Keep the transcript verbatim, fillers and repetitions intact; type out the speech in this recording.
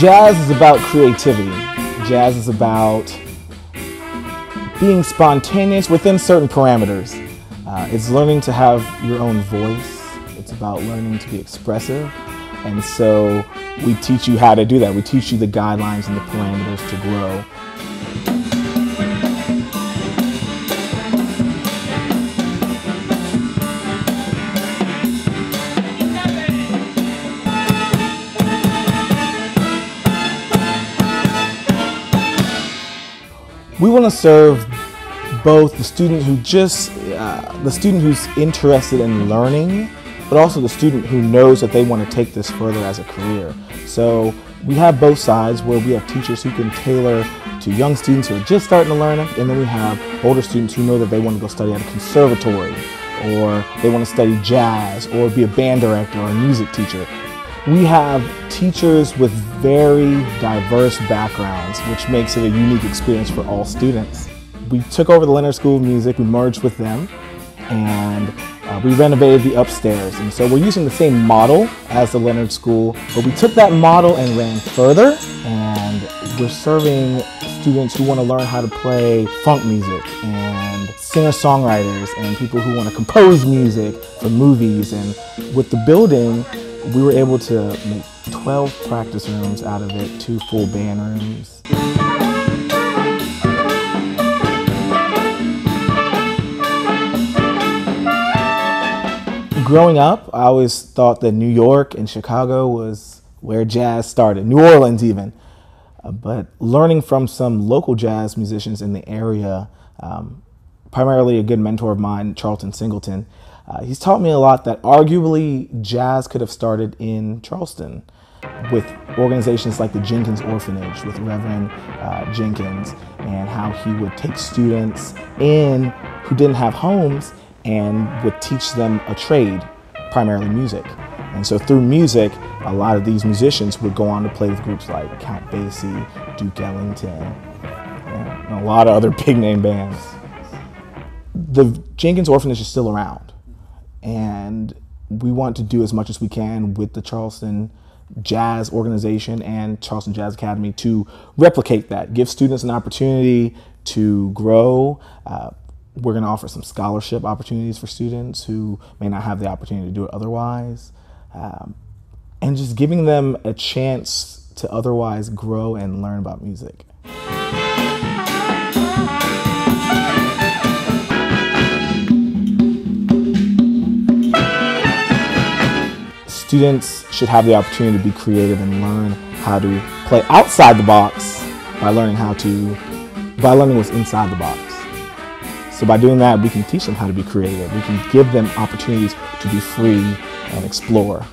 Jazz is about creativity. Jazz is about being spontaneous within certain parameters. Uh, it's learning to have your own voice. It's about learning to be expressive. And so we teach you how to do that. We teach you the guidelines and the parameters to grow. We want to serve both the student who just, uh, the student who's interested in learning, but also the student who knows that they want to take this further as a career. So we have both sides where we have teachers who can tailor to young students who are just starting to learn it, and then we have older students who know that they want to go study at a conservatory, or they want to study jazz, or be a band director or a music teacher. We have teachers with very diverse backgrounds, which makes it a unique experience for all students. We took over the Leonard School of Music, we merged with them, and uh, we renovated the upstairs. And so we're using the same model as the Leonard School, but we took that model and ran further, and we're serving students who want to learn how to play funk music, and singer-songwriters, and people who want to compose music for movies. And with the building, we were able to make twelve practice rooms out of it, two full band rooms. Growing up, I always thought that New York and Chicago was where jazz started, New Orleans even. Uh, but learning from some local jazz musicians in the area, um, primarily a good mentor of mine, Charlton Singleton, Uh, he's taught me a lot that arguably jazz could have started in Charleston with organizations like the Jenkins Orphanage with Reverend uh, Jenkins, and how he would take students in who didn't have homes and would teach them a trade, primarily music. And so through music, a lot of these musicians would go on to play with groups like Count Basie, Duke Ellington, and a lot of other big name bands. The Jenkins Orphanage is still around, and we want to do as much as we can with the Charleston Jazz Organization and Charleston Jazz Academy to replicate that, give students an opportunity to grow. Uh, we're going to offer some scholarship opportunities for students who may not have the opportunity to do it otherwise, um, and just giving them a chance to otherwise grow and learn about music. Students should have the opportunity to be creative and learn how to play outside the box by learning how to, by learning what's inside the box. So by doing that, we can teach them how to be creative. We can give them opportunities to be free and explore.